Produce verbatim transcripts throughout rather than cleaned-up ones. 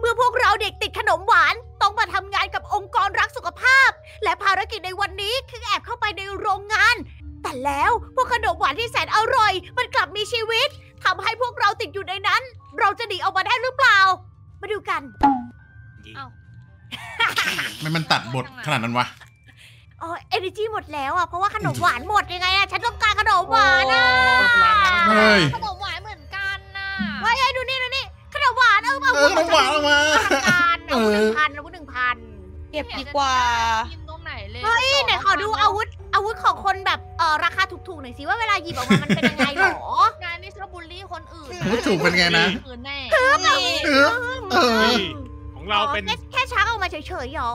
เมื่อพวกเราเด็กติดขนมหวานต้องมาทำงานกับองค์กรรักสุขภาพและภารกิจในวันนี้คือแอบเข้าไปในโรงงานแต่แล้วพวกขนมหวานที่แสนอร่อยมันกลับมีชีวิตทำให้พวกเราติดอยู่ในนั้นเราจะหนีออกมาได้หรือเปล่ามาดูกันไม่มันตัดบทขนาดนั้นวะอ๋อ energy หมดแล้วอ่ะเพราะว่าขนมหวานหมดยังไงอ่ะฉันต้องการขนมหวานอ่ะขนมหวานเหมือนกันน่ะไว้ไอ้ดูนี่ดูนี่ขนมหวานเอามาขนมหวานเอามาเอาหนึ่งพันเอาหนึ่งพันเก็บดีกว่าเฮ้ยไหนขอดูอาวุธอาวุธของคนแบบเออราคาถูกๆหน่อยสิว่าเวลาหยิบออกมามันเป็นยังไงหรองานนี่ชอบบูลลี่คนอื่นถูกเป็นไงนะถือเราถือเออของเราเป็นแค่ช้าเอามาเฉยๆหรอ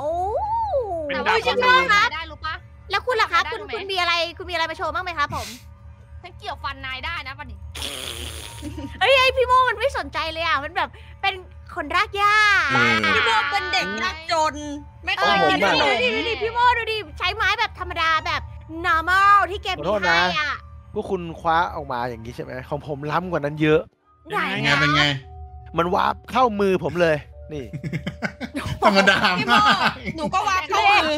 เป็นดาบของเราได้รู้ปะแล้วคุณล่ะคะคุณคุณมีอะไรคุณมีอะไรมาโชว์บ้างไหมคะผมฉันเกี่ยวฟันนายได้นะวันนี้ไอ้ไอ้พี่โมมันไม่สนใจเลยอ่ะมันแบบเป็นคนรากหญ้าพี่โมเป็นเด็กยากจนไม่เคยกินขนมดูดิพี่โมดูดิใช้ไม้แบบธรรมดาแบบ normal ที่แกมีให้อ่ะพวกคุณคว้าออกมาอย่างนี้ใช่ไหมของผมล้ำกว่านั้นเยอะไงไงเป็นไงมันวาบเข้ามือผมเลยนี่ธรรมดาหนูก็วาบเข้ามือ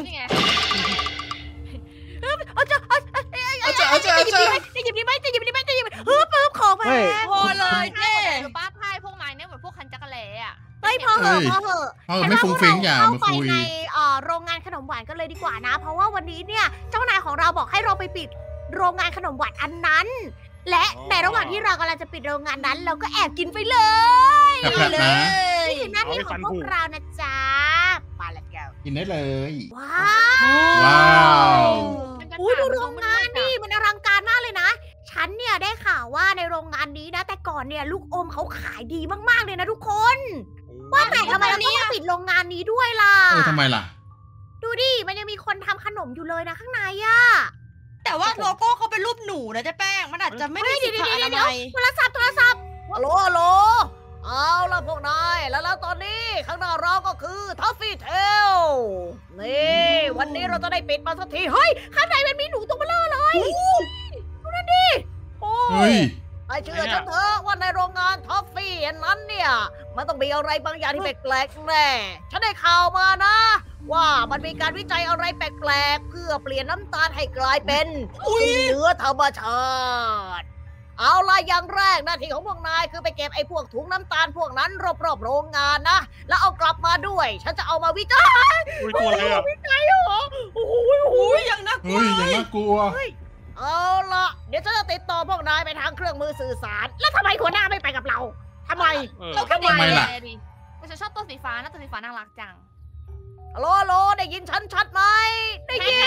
เอาจะเอาจะเอาจะหยิบดีไหมจะหยิบดีไหมจะหยิบเฮ้ยเพิ่มของมาพอเลยเจ๊ป้าพายพวกนายเนี่ยเหมือนพวกคันจักรเละอ่ะไม่พอเหอะพอเหอะไม่ฟุ้งเฟ้งอย่างเข้าไปในโรงงานขนมหวานกันเลยดีกว่านะเพราะว่าวันนี้เนี่ยเจ้านายของเราบอกให้เราไปปิดโรงงานขนมหวานอันนั้นและในระหว่างที่เรากำลังจะปิดโรงงานนั้นเราก็แอบกินไปเลยเลยนี่คือหน้าที่ของพวกเรานะจ๊ะมาแล้วแก้วกินได้เลยว้าวอุ้ยดูโรงงานนี่มันอลังการมากเลยนะฉันเนี่ยได้ข่าวว่าในโรงงานนี้นะแต่ก่อนเนี่ยลูกอมเขาขายดีมากๆเลยนะทุกคนว่าแต่ทำไมเราต้องปิดโรงงานนี้ด้วยล่ะเออทำไมล่ะดูดิมันยังมีคนทำขนมอยู่เลยนะข้างในอ่ะแต่ว่าโลโก้เขาเป็นรูปหนูนะเจ๊แป้งมันอาจจะไม่ได้สิทธิ์อะไรโทรศัพท์โทรศัพท์ฮัลโหลฮัลโหลเอาล่ะพวกนายแล้วแล้วตอนนี้ข้างหน้าเราก็คือทัฟฟี่เทลนี่วันนี้เราจะได้ปิดมาสักทีเฮ้ยข้างในมันมีหนูตัวเบลอเลยดูนั่นดิโอ้ยไอเชื่อฉันเถอะว่าในโรงงานทัฟฟี่อันนั้นเนี่ยมันต้องมีอะไรบางอย่างที่แปลกๆแน่ฉันได้ข่าวมานะว่ามันมีการวิจัยอะไรแปลกๆเพื่อเปลี่ยนน้ำตาลให้กลายเป็นเนื้อธรรมชาติเอาละอย่างแรกหน้าที่ของพวกนายคือไปเก็บไอ้พวกถุงน้ำตาลพวกนั้นรอบๆโรงงานนะแล้วเอากลับมาด้วยฉันจะเอามาวิจัยวิจัยเหรอโอ้โหโอ้ยอย่างน่ากลัวอย่างน่ากลัวเอาละเดี๋ยวฉันจะติดต่อพวกนายไปทางเครื่องมือสื่อสารแล้วทำไมหัวหน้าไม่ไปกับเราทำไมเราทำไมล่ะฉันชอบตัวสีฟ้านะตัวสีฟ้าน่ารักจังฮัลโหลได้ยินฉันชัดไหมได้ยิน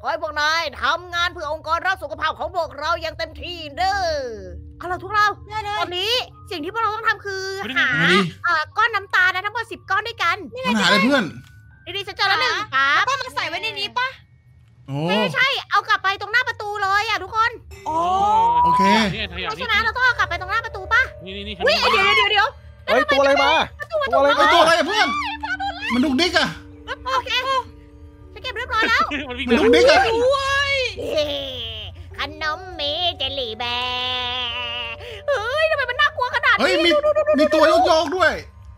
ขอให้พวกนายทำงานเพื่อองค์กรรักสุขภาพของพวกเราอย่างเต็มที่เด้อเอาล่ะทุกเราตอนนี้สิ่งที่พวกเราต้องทำคือหาก้อนน้ำตาลนะทั้งหมดสิบก้อนด้วยกันนี่ไงหาอะไรเพื่อนดีๆฉันเจอแล้วหนึ่งแล้วก็มาใส่ไว้ในนี้ปะไม่ใช่เอากลับไปตรงหน้าประตูเลยอ่ะทุกคนโอเคเพราะฉะนั้นเราต้องเอากลับไปตรงหน้าประตูปะนี่นี่นี่วิ่งเดี๋ยวเดี๋ยวเดี๋ยวเฮ้ยตัวอะไรมาตัวอะไรมาตัวอะไรเพื่อนมันดุกดิกอะโอเคเก็บเรียบร้อยแล้วมันวิ่งเร็วด้วยขนมเมเจลี่แบร์เฮ้ยทำไมมันน่ากลัวขนาดนี้มีมีตัวโยกๆด้วย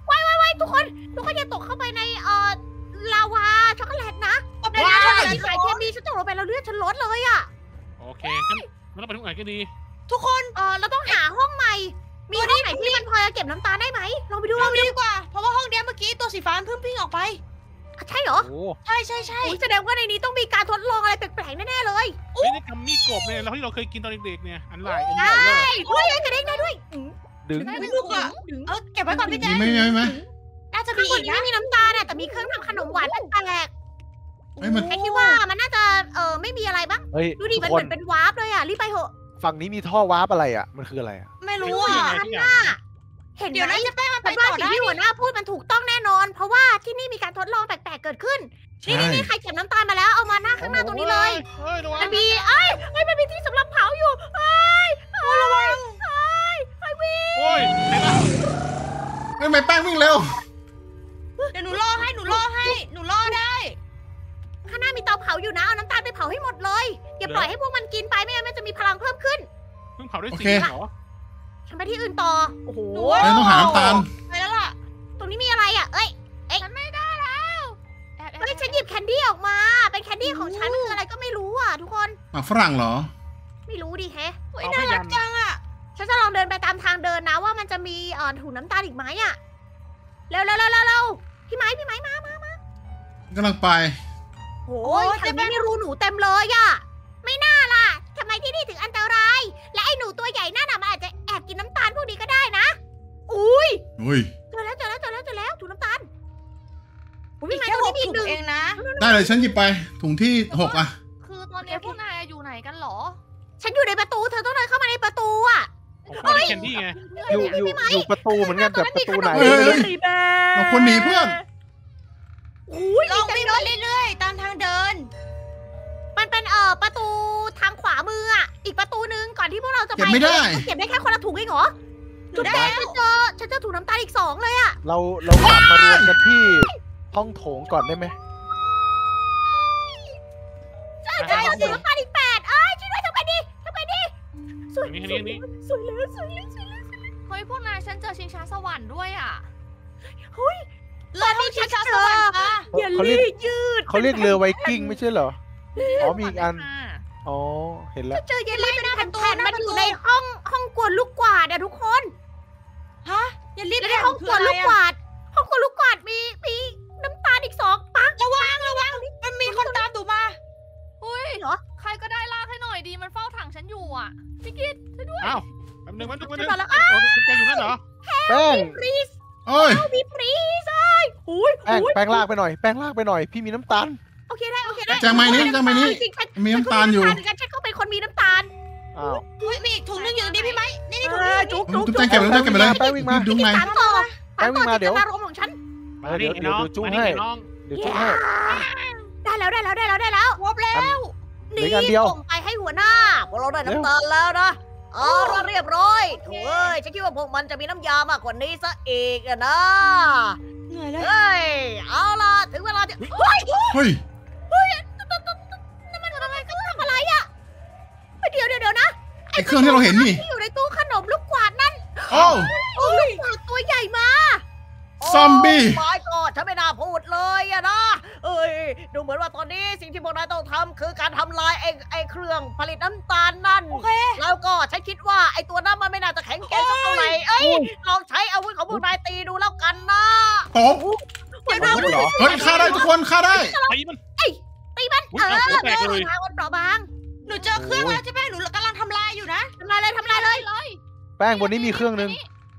ไว้ไว้ไว้ทุกคนทุกคนอย่าตกเข้าไปในเอ่อลาวาช็อกโกแลตนะตกในลาวาสายเคมีฉันตกลงไปแล้วเลือดฉันลดเลยอ่ะโอเคมันต้องไปทุกไหนก็ดีทุกคนเออเราต้องหาห้องใหม่มีห้องไหนที่มันพอจะเก็บน้ำตาได้ไหมลองไปดูลองไปดูดีกว่าเพราะว่าห้องเนี้ยเมื่อกี้ตัวสีฟ้าเพิ่งพิ้งออกไปใช่เหรอใช่ใช่ใช่แสดงว่าในนี้ต้องมีการทดลองอะไรแปลกๆแน่ๆเลยไม่ได้ทำมีดกบเนี่ยแล้วที่เราเคยกินตอนเด็กๆเนี่ยอันไหลอันไหลด้วยกระเด้งได้ด้วยดึงลูกอ่ะเออเก็บไว้ก่อนพี่แจ๊คไม่ไม่ไม่น่าจะมีอีกนะมีน้ำตาลแต่มีเครื่องทำขนมหวานแปลกๆไอ้ที่ว่ามันน่าจะเออไม่มีอะไรบ้างดูดิมันเหมือนเป็นวาร์ปเลยอ่ะรีบไปเถอะฝั่งนี้มีท่อวาร์ปอะไรอ่ะมันคืออะไรอ่ะไม่รู้อ่ะเห็นเดี๋ยวนี้จะแป้งมันไปต่อได้ที่หัวหน้าพูดมันถูกต้องแน่นอนเพราะว่าที่นี่มีการทดลองแปลกๆเกิดขึ้นนี่นี่ใครเก็บน้ำตาลมาแล้วเอามาหน้าข้างหน้าตรงนี้เลยมันมีไอ้ไอ้มันมีที่สำหรับเผาอยู่ไอ้ไอ้ไอ้ไอ้วิ่งโอ้ยไม่ไม่แป้งวิ่งเร็วเดี๋ยวหนูล่อให้หนูล่อให้หนูล่อได้ข้างหน้ามีเตาเผาอยู่นะเอาน้ำตาลไปเผาให้หมดเลยอย่าปล่อยให้พวกมันกินไปไม่งั้นมันจะมีพลังเพิ่มขึ้นเพิ่งเผาได้สิฉันไปที่อื่นต่อโอ้โหต้องหาน้ำตาลไปแล้วล่ะตรงนี้มี ฝรั่งเหรอไม่รู้ดิแฮะโอ้ยน่ารักจังอ่ะฉันจะลองเดินไปตามทางเดินนะว่ามันจะมีเอ่อถุงน้ำตาลอีกไหมอ่ะเร็วเร็วเร็วเร็วพี่ไม้พี่ไม้มามามากำลังไปโอ้ยทำไมไม่รู้หนูเต็มเลยอ่ะไม่น่าล่ะทำไมที่นี่ถึงอันตรายและไอ้หนูตัวใหญ่หน้าหนามันอาจจะแอบกินน้ำตาลพวกนี้ก็ได้นะอุ้ยเจอแล้วเจอแล้วเจอแล้วเจอแล้วถุงน้ำตาลพี่ไม้ต้องมีหนึ่งเองนะได้เลยฉันหยิบไปถุงที่หกอ่ะคือตอนนี้พวกนายอยู่ไหนกันหรอฉันอยู่ในประตูเธอต้องเดินเข้ามาในประตูอ่ะเฮ้ยอยู่อยู่อยู่ประตูเหมือนกันแต่ประตูไหนเราคนหนีเพื่อนลองไปเดินเรื่อยๆตามทางเดินมันเป็นเอ่อประตูทางขวามืออ่ะอีกประตูนึงก่อนที่พวกเราจะไปเก็บไม่ได้เก็บได้แค่คนละถุงเองเหรอจุดแดงฉันเจอฉันเจอถุงน้ำตาลอีกสองเลยอ่ะเราเรากลับมารวมกันที่ห้องโถงก่อนได้ไหมเจอถุงน้ำตาลอีกแปดเอ้ยช่วยด้วยทำไมดีทำไมดีสวยเลยสวยเลยสวยเลยเฮ้ยพวกนายฉันเจอชิงช้าสวรรค์ด้วยอ่ะเฮ้ยเรือที่ชิงช้าสวรรค์อ่ะเขาเรียกยืดเขาเรียกเรือไวกิ้งไม่ใช่เหรออ๋อมีอีกอันอ๋อเห็นแล้วเจอเยลลี่เป็นพันตัวมันอยู่ในห้องห้องกวนลูกกวาดอ่ะทุกคนฮะเยลลี่ในห้องกวนลูกกวาดห้องกวนลูกกวาดมีมีน้ำตาลอีกสองปังระวังระวังมันมีคนตามตู่มาอุ้ยเหรอใครก็ได้ลากให้หน่อยดีมันเฝ้าถังฉันอยู่อ่ะพี่กิตช่วยด้วยอ้าวแป๊บนึงมันดูมันดูแกอยู่นั่นเหรอแป้งพรีสโอ้ยมีพรีสไอ้อุ้ยแป้งลากไปหน่อยแป้งลากไปหน่อยพี่มีน้ำตาลโอเคได้โอเคได้จังไม้นี้จังไม้นี้มีน้ำตาลอยู่ฉันก็เป็นคนมีน้ำตาลอ้าวอุ้ยมีอีกถุงนึงอยู่ตรงนี้พี่ไหมนี่นี่ถุงนึงจุกจุกจุกจุกเก็บเลยเก็บเลยแป้งวิ่งมาดูไงแป้งวิ่งมาเดี๋ยวมาเดี๋ยวเดี๋ยวจุกให้เดี๋ยวจุกให้ได้แล้วได้แล้วได้แล้วได้แล้วครบแล้วนี่ส่งไปให้หัวหน้าพวกเราได้น้ำตาลแล้วนะอ๋อเรียบร้อยเฮ้ยฉันคิดว่าพวกมันจะมีน้ำยามากกว่านี้ซะอีกนะเหนื่อยเลยเฮ้ยเอาละถึงเวลาจะเฮ้ยเฮ้ยเฮ้ยนั่นมันอะไรเขาทำอะไรอ่ะเดี๋ยวเดี๋ยวเดี๋ยวนะไอ้เครื่องที่เราเห็นนี่อยู่ในตู้ขนมลูกกวาดนั่นโอ้ลูกกวาดตัวใหญ่มาซอมบี้ไม้กอดฉันไม่น่าพูดเลยอะนะเอ้ยดูเหมือนว่าตอนนี้สิ่งที่พวกนายต้องทำคือการทำลายไอ้ไอ้เครื่องผลิตน้ำตาลนั่นแล้วก็ฉันคิดว่าไอ้ตัวนั้นมันไม่น่าจะแข็งแกร่งสักเท่าไหร่เอ้ยลองใช้อาวุธของพวกนายตีดูแล้วกันนะโอ้โหเฮ้ยฆ่าได้ทุกคนฆ่าได้ตีมันไอ้ตีมันเออเดินทางคนเปราะบางหนูเจอเครื่องแล้วใช่ไหมหนูกำลังทำลายอยู่นะทำลายเลยทำลายเลยแป้งบนนี้มีเครื่องนึง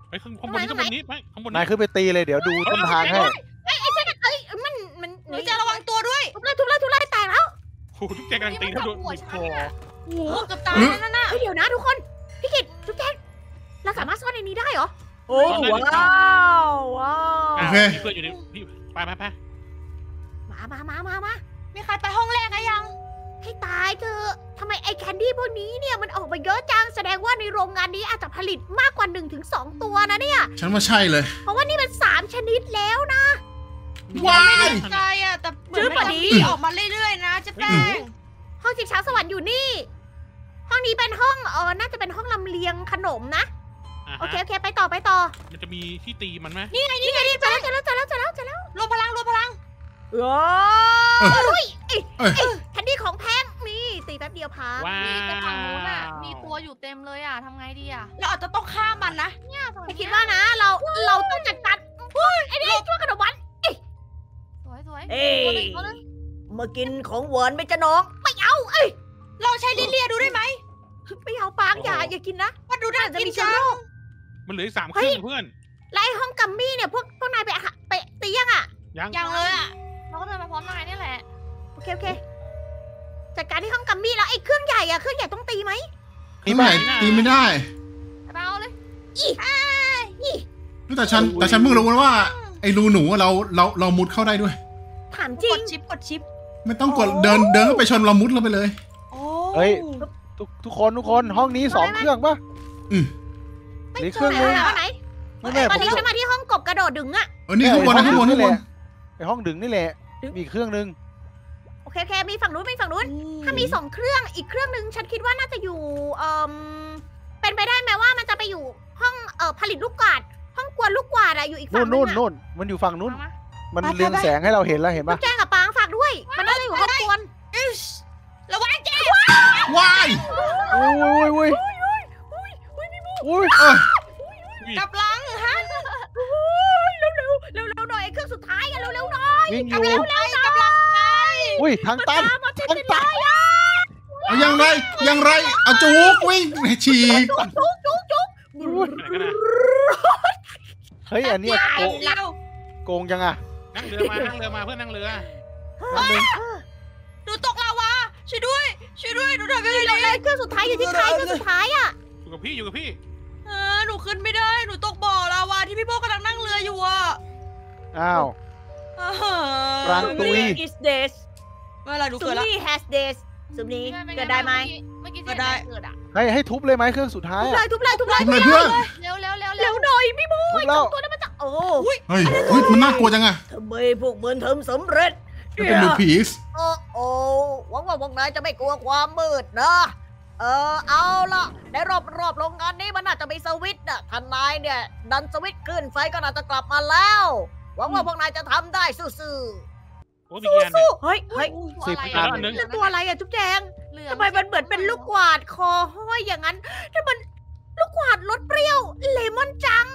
ไอ้ข้างบนนี้ข้างบนนี้ไปข้างบนนายขึ้นไปตีเลยเดี๋ยวดูต้นทางให้ไอ้ไอ้เจ้าไอ้มันมันหนูจะระวังตัวด้วยทุบเลยทุบเลยทุบเลยแตกแล้วโอ้ทุกแกกำลังตีแล้วโดนหัวช้างเนี่ยโอ้เกือบตายนั่นน่ะเดี๋ยวนะทุกคนพี่กิตทุกแกเราสามารถซ่อนในนี้ได้เหรอโอ้ว้าวว้าวโอเคมีเพื่อนอยู่ในพี่ไปไปไปมามามามามามีใครไปห้องแรกนะยังให้ตายเธอทำไมไอ้แคนดี้พวกนี้เนี่ยมันออกมาเยอะจังแสดงว่าในโรงงานนี้อาจจะผลิตมากกว่า หนึ่งถึงสอง ตัวนะเนี่ยฉันว่าใช่เลยเพราะว่านี่มันสามชนิดแล้วนะว้ายไม่ใจอะแต่เหมือนมันมีออกมาเรื่อยๆนะจะแป้งห้องชิงช้าสวรรค์อยู่นี่ห้องนี้เป็นห้องเออน่าจะเป็นห้องลำเลียงขนมนะโอเคโอเคไปต่อไปต่อมันจะมีที่ตีมันไหมนี่ไงนี่ไงนี่จะแล้วจะแล้วจะแล้วจะแล้วจะแล้วรวมพลังรวมพลังโอ้ยแคนดี้ของแพงมีตีแป๊บเดียวพังมีแต่ฝั่งนู้นอ่ะมีตัวอยู่เต็มเลยอ่ะทำไงดีอ่ะเราอาจจะต้องฆ่ามันนะเนี่ยไม่คิดว่านะเราเราต้องจัดการไอ้นี่ช่วยขนมหวานสวยสวยเอ้ยมากินของหวานไม่จะน้องไม่เอาเอ้ยลองใช้ลิ้นเลียดูได้ไหมไม่เอาปางอย่าอย่ากินนะมันดูน่าจะมีเชื้อโรคมันเหลืออีกสามเครื่องเพื่อนไล่ห้องกัมมี่เนี่ยพวกพวกนายไปไปตียังอ่ะยังเลยอ่ะเราก็เดินไปพร้อมนายนี่แหละโอเคโอเคจัดการที่ห้องกัมมี่แล้วไอ้เครื่องใหญ่อะเครื่องใหญ่ต้องตีไหมตีไม่ได้ตีไม่ได้เราเลยอีอ้ายนี่แต่ฉันแต่ฉันเพิ่งรู้ว่าไอ้รูหนูเราเราเรามุดเข้าได้ด้วยถามจริงกดชิปกดชิปไม่ต้องกดเดินเดินเข้าไปชนเรามุดเราไปเลยเฮ้ยทุกทุกคนทุกคนห้องนี้สองเครื่องปะอืมนี่เครื่องนึงไหนไม่ไม่ตอนนี้ฉันมาที่ห้องกบกระโดดดึงอะเออนี่ข้างบนข้างบนข้างบนไอ้ห้องดึงนี่แหละมีเครื่องนึงโอเคแค่มีฝั่งนู้นมีฝั่งนู้นถ้ามีสองเครื่องอีกเครื่องนึงฉันคิดว่าน่าจะอยู่เอ่อเป็นไปได้ไหมว่ามันจะไปอยู่ห้องเอ่อผลิตลูกกวาดห้องกวนลูกกวาดอะอยู่อีกฝั่งนู้นนู่นมันอยู่ฝั่งนู้นมันเรืองแสงให้เราเห็นแล้วเห็นปะแจ้งกับปางฝากด้วยมันน่าจะอยู่ห้องกวนระวังแจ้ง วายอุ้ยอุ้ยอุ้ยอุ้ยอุ้ยกลับหลังฮะเร็วเร็วเร็วเร็วหน่อยเครื่องสุดท้ายกันเร็วเร็วหน่อยกลับเร็วเร็วกลับหลังไปอุ้ยทางตันทางตันเอายังไรยังไรเอาจุกวิ่งฉีกจุกจุกจุกเฮ้ยอันนี้โกงโกงยังอะนั่งเรือมานั่งเรือมาเพื่อนนั่งเรือหนูตกลาวาช่วยด้วยช่วยด้วยหนูทำยังไงดีเครื่องสุดท้ายอยู่ที่ใครเครื่องสุดท้ายอะอยู่กับพี่อยู่กับพี่เออหนูขึ้นไม่ได้หนูตกบ่อลาวาที่พี่โบกำลังนั่งเรืออยู่อ่ะอ้าวรังตุยเมื่อไรหนูเกิดละซุปนี้เกิดได้ไหมเกิดได้ให้ให้ทุบเลยไหมเครื่องสุดท้ายทุบเลยทุบเลยทุบเลยเพื่อนเร็วเร็วเร็วเร็วหน่อยพี่บุ้ยตัวนั้นมันจะโอ้ยเฮ้ยมันน่ากลัวจังอะทำไมพวกมันทำสำเร็จเป็นดูผีสโอ้โอ้หวังว่าพวกนายจะไม่กลัวความมืดนะเออเอาละในรอบรอบโรงงานนี้มันน่าจะมีสวิตช์อะท่านนายเนี่ยดันสวิตช์ขึ้นไฟก็น่าจะกลับมาแล้วหวังว่าพวกนายจะทำได้ซื่อสู้ๆเฮ้ยเฮ้ยตัวอะไรอะจุ๊บแจงทำไมมันเหมือนเป็นลูกกวาดคอห้อยอย่างนั้นถ้ามันลูกกวาดรสเปรี้ยวเลมอนจัง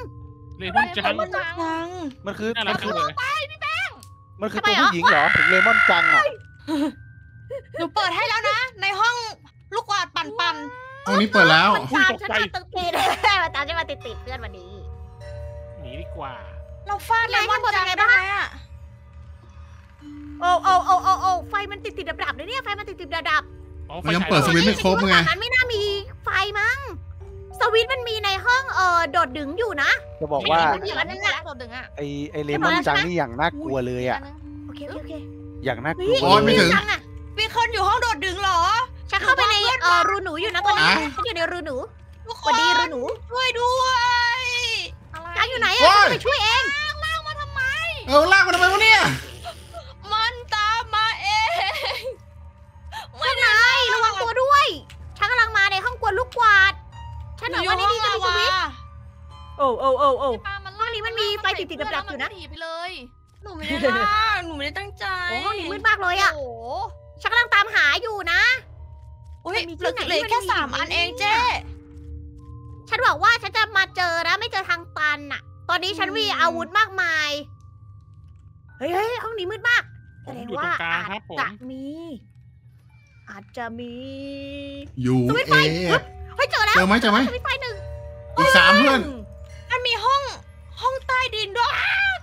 เลมอนจังมันคือมันคือไปพี่แป้งมันคือตัวผู้หญิงเหรอถึงเลมอนจังอะหนูเปิดให้แล้วนะในห้องลูกกวาดปั่นปั่นอันนี้เปิดแล้วฉันตกใจตึกตีเลยมาตามฉันมาติดติดเพื่อนวันนี้หนีดีกว่าเราฟาดเลมอนจังไงบ้างอะโอ้โอ้โอ้โอ้ไฟมันติดติดดับดับเลยเนี่ยไฟมันติดติดดับดับมันยังเปิดสวิตช์ไม่ครบไงมันไม่น่ามีไฟมั้งสวิตช์มันมีในห้องเอ่อโดดดึงอยู่นะจะบอกว่าไอไอเลมอนจังนี่อย่างน่ากลัวเลยอ่ะโอเคโอเคอย่างน่ากลัวไม่ถึงมีคนอยู่ห้องโดดดึงหรอฉันเข้าไปในเอ่อรูหนูอยู่นะตอนนี้ฉันอยู่ในรูหนูสวัสดีรูหนูช่วยด้วยจังอยู่ไหนอะไปช่วยเองลากมาทำไมเออลากมาทำไมวะเนี่ยมันตามมาเองไม่ได้ระวังตัวด้วยฉันกำลังมาในห้องกวนลูกกวาดฉันหนูว่านี่จะมีสวิตช์โอ้โอ้โอ้โอ้ห้องนี้มันมีไฟติดติดดับๆอยู่นะไปเลยหนูไม่ได้หนูไม่ได้ตั้งใจห้องนี้มืดมากเลยอ่ะฉันกำลังตามหาอยู่นะโอ้ยเหลือแค่สามอันเองเจ๊ฉันบอกว่าฉันจะมาเจอนะไม่เจอทางตันอ่ะตอนนี้ฉันมีอาวุธมากมายเฮ้ยห้องนี้มืดมากแสดงว่าอาจจะมีอาจจะมีอยู่เอฟเฮ้ยเจอแล้วเจอไหมเจอไหมมีไฟหนึ่งอีกสามเพื่อนมันมีห้องห้องใต้ดินด้วย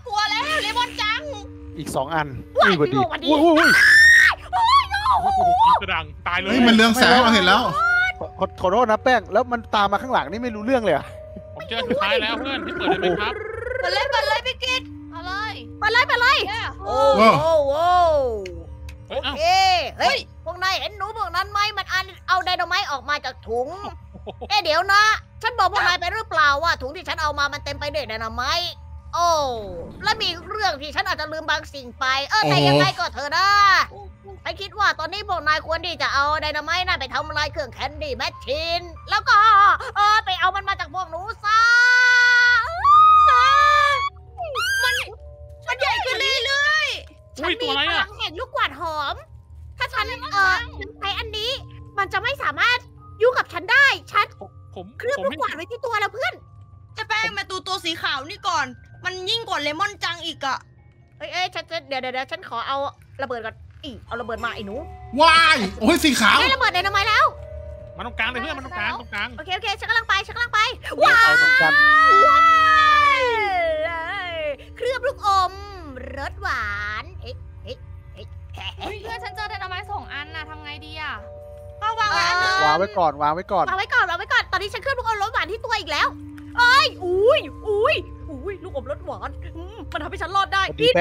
กลัวแล้วเลมอนจังอีกสองอันว้าวดีโอ้โหกระดังตายเลยมันเรื่องแสงเราเห็นแล้วขอโทษนะแป้งแล้วมันตามมาข้างหลังนี่ไม่รู้เรื่องเลยอะผมเจอสุดท้ายแล้วเพื่อนที่เปิดเลยครับเปิดเลยเปิดเลยพี่กิตอะไรไปเลยไปเลยโอ้โหโอเคเฮ้ยพวกนายเห็นหนูพวกนั้นไหมมันเอาไดโนไมต์ออกมาจากถุงเอ๊ะเดี๋ยวนะฉันบอกพวกนายไปหรือเปล่าว่าถุงที่ฉันเอามามันเต็มไปด้วยไดโนไมต์โอ้และมีเรื่องที่ฉันอาจจะลืมบางสิ่งไปเออแต่ยังไงก็เถอะนะฉันคิดว่าตอนนี้พวกนายควรที่จะเอาไดโนไมต์นั่นไปทำลายเครื่องแคนดี้แมชชีนแล้วก็เออไปเอามันมาจากพวกหนูซะมันใหญ่ขึ้นเรื่อยๆฉันมีพลังแห่งลูกกวาดหอมถ้าฉันเออใช้อันนี้มันจะไม่สามารถยุ่งกับฉันได้ฉันเครื่องลูกกวาดไว้ที่ตัวแล้วเพื่อนจะแป้งมาตูตัวสีขาวนี่ก่อนมันยิ่งกว่าเลมอนจังอีกอะเอ้ยเอ้ยฉันเดี๋ยวเดี๋ยวฉันขอเอาระเบิดก่อนอีเอาระเบิดมาไอ้หนูวายโอ้ยสีขาวได้ระเบิดในน้ำมันแล้วมันตรงกลางเลยเพื่อนมันตรงกลางตรงกลางโอเคโอเคฉันกำลังไปฉันกำลังไปว้าวเคลือบลูกอมรสหวานเฮ้ยเฮ้ยเฮ้ยเพื่อนฉันเจอไดโนไมต์สองอันนะทำไงดีอ่ะก็วางไว้อันนึงวางไว้ก่อนวางไว้ก่อนวางไว้ก่อนวางไว้ก่อนตอนนี้ฉันเคลือบลูกอมรสหวานที่ตัวอีกแล้วเอ้ยอุ้ยอุ้ยอุ้ยลูกอมรสหวานมันทำให้ฉันรอดได้พี่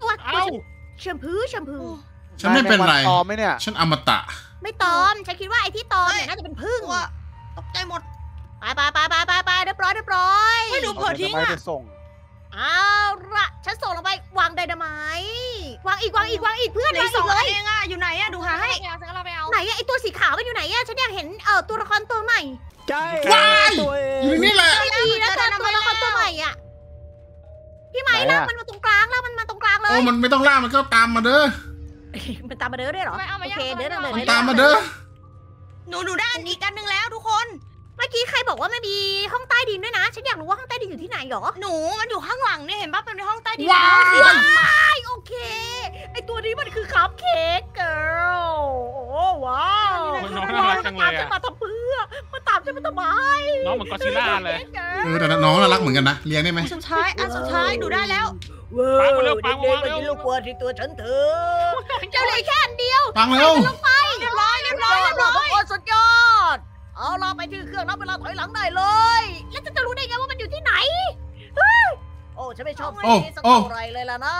ตัวแชมพูแชมพูฉันไม่เป็นไรตอมไหมเนี่ยฉันอมตะไม่ตอมฉันคิดว่าไอ้ที่ตอมเนี่ยน่าจะเป็นผึ้งว่ะตกใจหมดไปไปไปไปไปไปเรียบร้อยเรียบร้อยไม่หนูเผลอทิ้งอ่ะเอาละฉันส่งลงไปวางไดนาไมต์วางอีกวางอีกวางอีกเพื่อนเลยสองเลยเองอะอยู่ไหนอะดูหาให้ไหนอะไอตัวสีขาวมันอยู่ไหนอะฉันอยากเห็นเอ่อตัวละครตัวใหม่ใช่อยู่นี่แหละดีนะตัวละครตัวใหม่อะพี่ไม้ล่ะมันมาตรงกลางแล้วมันมาตรงกลางเลยโอ้มันไม่ต้องล่ามันก็ตามมาเด้อมันตามมาเด้อได้หรอโอเคเด้อมันตามมาเด้อ หนูหนูได้อีกอันหนึ่งแล้วทุกคนเมื่อกี้ใครบอกว่าไม่มีห้องใต้ดินด้วยนะฉันอยากรู้ว่าห้องใต้ดินอยู่ที่ไหนหรอหนูมันอยู่ข้างหลังเนี่ยเห็นป่ะเป็นห้องใต้ดินว้าวโอเคไอตัวนี้มันคือคัพเค้กเกิร์ลโอ้ว้าวมันตามฉันมาทำเพื่อมันตามฉันมาทำไมน้องเหมือนกอซิล่าเลยเออแต่น้องน่ารักเหมือนกันนะเลี้ยงได้ไหมสุดท้ายอันสุดท้ายหนูได้แล้วปังเร็วปังเร็วเป็นลูกวัวที่ตัวฉันเถอะเจ้าเลยแค่อันเดียวปังเร็วลงไปเรียบร้อยเรียบร้อยเรียบร้อยสุดยอดเอาเราไปที่เครื่องนับเวลาถอยหลังได้เลยแล้วจะรู้ได้ไงว่ามันอยู่ที่ไหนโอ้ฉันไม่ชอบเสียงสักเท่าไรเลยล่ะนะ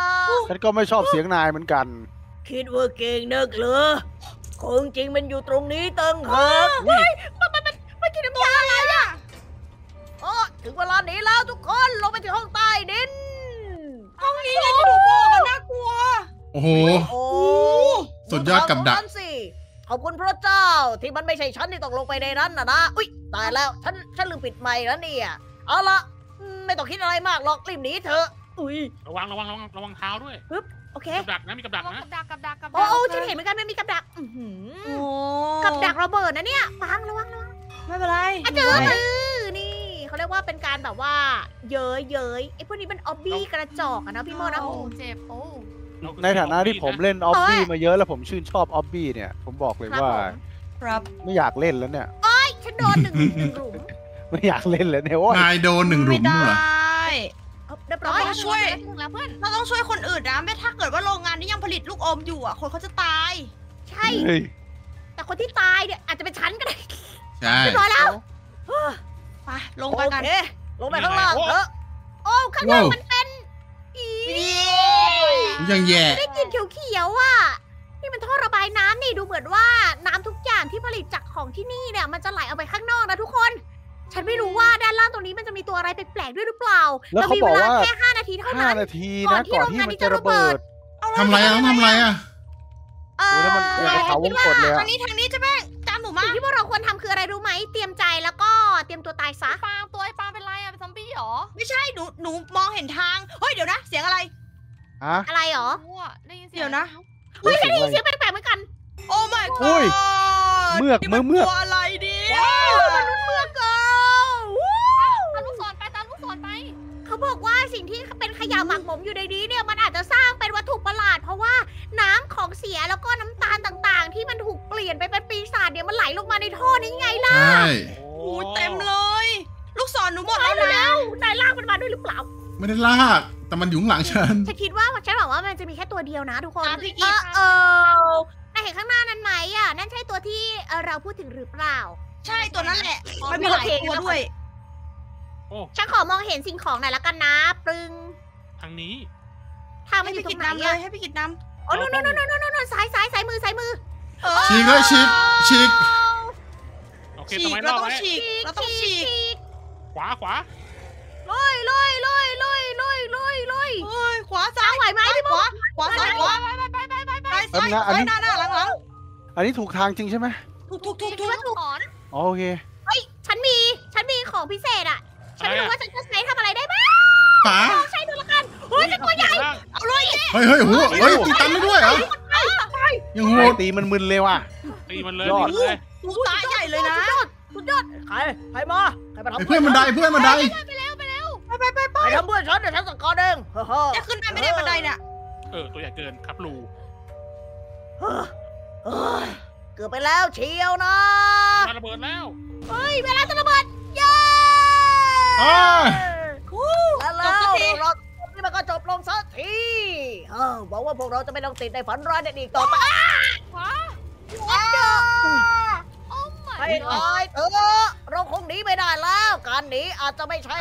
ฉันก็ไม่ชอบเสียงนายเหมือนกันคิดว่าเก่งเนิกเหรอของจริงมันอยู่ตรงนี้ตั้งหากเฮ้ยมันมันมันมันกินตัวอะไรอ่ะโอ้ถึงเวลาหนีแล้วทุกคนลงไปที่ห้องใต้ดินห้องนี้เลยที่ดูโม่กันน่ากลัวโอ้โหสุดยอดกับดักขอบคุณพระเจ้าที่มันไม่ใช่ฉันที่ต้องลงไปในนั้นนะนะอุ๊ยตายแล้วฉันฉันลืมปิดไมค์แล้วเนี่ยเอาละไม่ต้องคิดอะไรมากหรอกรีบหนีเถอะอุ๊ยระวังระวังระวังระวังเท้าด้วยปึ๊บโอเคกับดักนะมีกับดักนะกับดักกับดักกับดักโอ้ฉันเห็นเหมือนกันไม่มีกับดักอื้อหือกับดักระเบิดนะเนี่ยฟังระวังระวังไม่เป็นไรอ่ะเจอมือนี่เขาเรียกว่าเป็นการแบบว่าเย้ยเย้ยไอ้พวกนี้เป็นออบบี้กระจอกอ่ะนะพี่โมนะโอ้เจ็บโอ้ในฐานะที่ผมเล่นออบบี้มาเยอะแล้วผมชื่นชอบออบบี้เนี่ยผมบอกเลยว่าไม่อยากเล่นแล้วเนี่ยโอ๊ยฉันโดนหนึ่งหลุมไม่อยากเล่นแล้วเนี่ยว่านายโดนหนึ่งหลุมเหรอเราต้องช่วยเราต้องช่วยคนอื่นนะแม้ถ้าเกิดว่าโรงงานนี้ยังผลิตลูกอมอยู่อ่ะคนเขาจะตายใช่แต่คนที่ตายเนี่ยอาจจะเป็นฉันก็ได้ใช่รอแล้วไปลงไปกันลงไปข้างล่างเถอะโอ้ข้างล่างมันเป็นยังแย่ได้กินเขียวๆอ่ะนี่มันท่อระบายน้ำนี่ดูเหมือนว่าน้ำทุกอย่างที่ผลิตจากของที่นี่เนี่ยมันจะไหลออกไปข้างนอกนะทุกคนฉันไม่รู้ว่าด้านล่างตรงนี้มันจะมีตัวอะไรแปลกๆด้วยหรือเปล่าแล้วมีเวลาแค่ห้านาทีเท่านั้นก่อนที่โรงงานนี้จะระเบิดทำไรอ่ะทำไรอ่ะเออคิดว่าทางนี้ทางนี้จะแม่งตามหนูมาที่พวกเราควรทำคืออะไรรู้ไหมเตรียมใจแล้วก็เตรียมตัวตายซะปางตัวไอ้ปางเป็นไรอ่ะเป็นซอมบี้หรอไม่ใช่หนูหนูมองเห็นทางเฮ้ยเดี๋ยวนะเสียงอะไรอะไรหรอเดี๋ยวนะเฮ้ยได้ยินเสียงแปลกๆเหมือนกันโอ้ my god เมือกเมือกเมือกอะไรดิมันนุ่นเมือกเกาตาลูกศรไปตาลูกศรไปเขาบอกว่าสิ่งที่เป็นขยะหมักหมมอยู่ในนี้เนี่ยมันอาจจะสร้างเป็นวัตถุประหลาดเพราะว่าน้ำของเสียแล้วก็น้ำตาลต่างๆที่มันถูกเปลี่ยนไปเป็นปีศาจเนี่ยมันไหลลงมาในท่อนี้ไงล่ะโอ้เต็มเลยลูกศรหนูหมดแล้วนะนายลากมันมาด้วยหรือเปล่าไม่ได้ลากแต่มันอยู่หลังฉันฉันคิดว่าฉันบอกว่ามันจะมีแค่ตัวเดียวนะทุกคนเออเออนายเห็นข้างหน้านั้นไหมอ่ะนั่นใช่ตัวที่เราพูดถึงหรือเปล่าใช่ตัวนั้นแหละมันมีหลายตัวด้วยฉันขอมองเห็นสิ่งของหน่อยละกันนะปรึงทางนี้ทางมันอยู่ตรงไหนเลยให้พี่กิดน้ำโอ้โน่โน่โน่โน่โน่สายสายสายมือสายมือฉีกเลยฉีกฉีกฉีกเราต้องฉีกเราต้องฉีกขวาขวาลอยลอยลอยลอยลอยลอยลอยขวาซ้ายไหวไหมพี่บอสขวาซ้ายขวาไปไปไปไปไปซ้ายซ้ายหน้าหน้าหลังหลังอันนี้ถูกทางจริงใช่ไหมถูกถูกถูกถูกถูกอ๋อโอเคเฮ้ยฉันมีฉันมีของพิเศษอ่ะฉันไม่รู้ว่าฉันจะใช้ทำอะไรได้บ้างใช้ดูละกันเฮ้ยเป็นตัวใหญ่เอาเลยเฮ้ยเฮ้ยโอ้โหเฮ้ยตีตันไม่ด้วยเหรอยังโหตีมันมึนเลยว่ะตีมันเลยตัวตาใหญ่เลยนะสุดยอดใครใครมาใครมาทำเพื่อนมันได้เพื่อนมันได้ไปไปไปทำเพื่อนฉันเดี๋ยวฉันสั่งกอเด้งจะขึ้นไปไม่ได้บันไดเนี่ยเออตัวใหญ่เกินครับลูเกือบไปแล้วเชียวนะระเบิดแล้วเฮ้ยเวลาจะระเบิดเย้แล้วเราที่มันก็จบลงสักทีหวังว่าพวกเราจะไม่ต้องติดในฝันร้ายเด็ดอีกต่อไปไปลอยเถอะเราคงหนีไม่ได้แล้วการหนีอาจจะไม่ใช่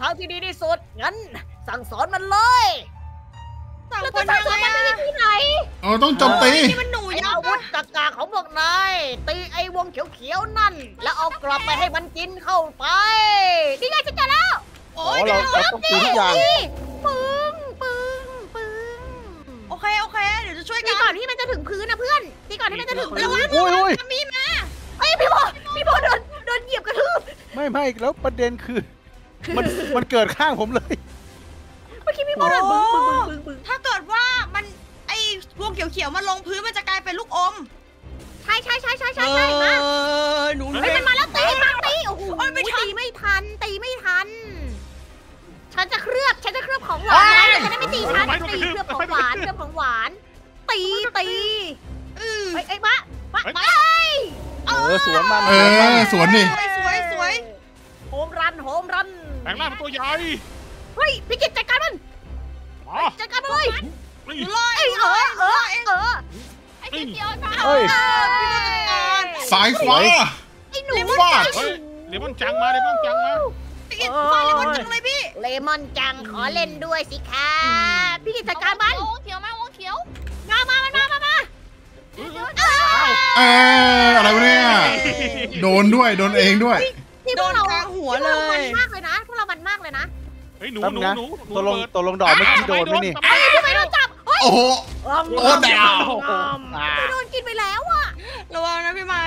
ทางที่ดีที่สุดงั้นสั่งสอนมันเลยสั่งคนสั่งคนมันไปที่ไหนเออต้องจมตีมันหนูยาวุธตะกาของพวกนายตีไอ้วงเขียวๆนั่นแล้วเอากลับไปให้มันกินเข้าไปนี่ไงฉันจะแล้วโอ้ยเราต้องตีทุกอย่างปึ้งปึ้งปึ้งโอเคโอเคเดี๋ยวจะช่วยกันก่อนที่มันจะถึงพื้นนะเพื่อนที่ก่อนที่มันจะถึงแล้วมันมีมาไอ้พี่บอลพี่บอลโดนโดนเหยียบกระทืบไม่ไม่แล้วประเด็นคือมันมันเกิดข้างผมเลยเมื่อกี้พี่บอลถ้าเกิดว่ามันไอ้วงเขียวๆมันลงพื้นมันจะกลายเป็นลูกอม ใช่ใช่ใช่ใช่ใช่ใช่มาหนูไม่เป็นมาแล้วตีมาตีโอ้โหตีไม่ทันตีไม่ทันฉันจะเคลือบฉันจะเคลือบของหวานไว้จะได้ไม่ตีฉันตีเคลือบของหวานเคลือบของหวานตีตีเอ้ยมามาไปเออสวนมาเออสวนนี่สวยสวยโหมรันโหมรันแปลงร่างเป็นตัวใหญ่เฮ้ยพี่กิจจัดการมันจัดการเลยลอยเออเออเออไอ้เดียวมาเฮ้ยสายขวาไอ้หนูฟาดเลมอนจังมาเลมอนจังมาพี่กิจฟาดเลมอนจังเลยพี่เลมอนจังขอเล่นด้วยสิคะพี่กิจจัดการมันวงเขียวมาวงเขียวมามามันมามาเอออะไรวะเนี่ยโดนด้วยโดนเองด้วยโดนกลางหัวเลยมากเลยนะพวกเรามันมากเลยนะไอ้หนูหนูหนูตัวลงตัวลงดอกไม่กินโดนไม่นี่ไอ้ทำไมโดนจับโอ้โหโอ้ดาวโดนกินไปแล้วอะระวังนะพี่ไม้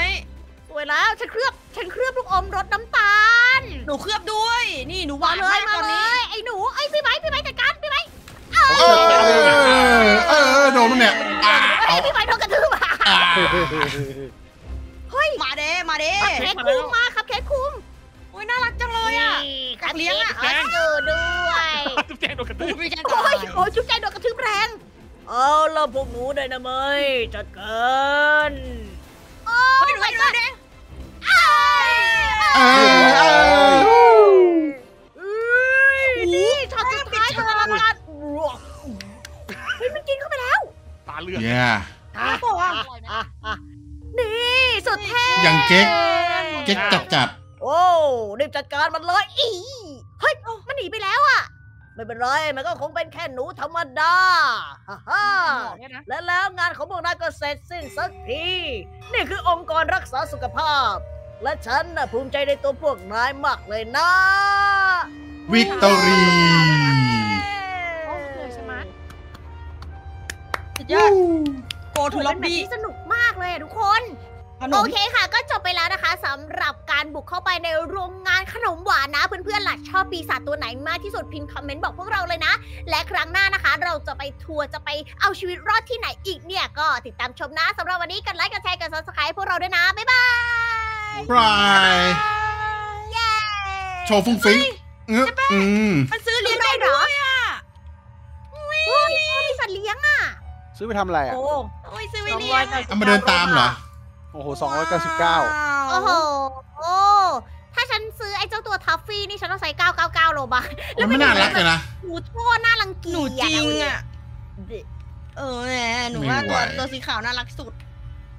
สวยแล้วฉันเคลือบฉันเคลือบลูกอมรสน้ำตาลหนูเคลือบด้วยนี่หนูวางเลยมาเลยไอ้หนูไอ้พี่ไม้พี่ไม้จัดการพี่ไม้เออเออโดนมันเนี่ยไอ้พี่ไม้โดนกระทืบอะเฮ้ยมาเด้มาเด้แคทคุ้มมาครับแคทคุ้มโอ้ยน่ารักจังเลยอ่ะกับเลี้ยงอ่ะอยู่ด้วยจุ๊บแจงโดนกระทืบโอ้ยโอ้ยจุ๊บแจงโดนกระทืบแรงเอาเราพวกหนูได้นะเมยจัดการโอ้ยไปด้วยเด้นี่ช็อตสุดท้ายของเรากันเฮ้ยมันกินเข้าไปแล้วตาเลือดนี่สุดเท่อย่างเก๊กเก๊กจัดจัดโอ้รีบจัดการมันเลยอีเฮ้ยมันหนีไปแล้วอ่ะไม่เป็นไรมันก็คงเป็นแค่หนูธรรมดาฮ่าและแล้วงานของพวกนายก็เสร็จสิ้นสักทีนี่คือองค์กรรักษาสุขภาพและฉันภูมิใจในตัวพวกนายมากเลยนะวิกตอรีโอ้โหใช่ไหมสุดยอดโกทูล็อบบี้สนุกมากเลยทุกคนโอเคค่ะก็จบไปแล้วนะคะสำหรับการบุกเข้าไปในโรงงานขนมหวานนะเพื่อนๆล่ะชอบปีศาจตัวไหนมากที่สุดพิมพ์คอมเมนต์บอกพวกเราเลยนะและครั้งหน้านะคะเราจะไปทัวร์จะไปเอาชีวิตรอดที่ไหนอีกเนี่ยก็ติดตามชมนะสำหรับวันนี้กันไลค์กันแชร์กัน ซับสไครบ์ พวกเราด้วยนะบ๊ายบายบายโชว์ฟุ้งฟิ้งมันซื้อเลี้ยงได้เหรอปีศาจเลี้ยงอ่ะซื้อไปทำอะไรอ่ะโอ้ยซื้อไปเลี้ยงเอามาเดินตามเหรอโอ้โห สองร้อยเก้าสิบเก้า โอ้โห โอ้ ถ้าฉันซื้อไอ้เจ้าตัวทัฟฟี่นี่ฉันต้องใส่เก้าร้อยเก้าสิบเก้าโลบาทแล้วไม่น่ารักเลยนะหนูโทษน่ารังเกียจหนูจริงอ่ะเออแหมหนูว่าตัวตัวสีขาวน่ารักสุด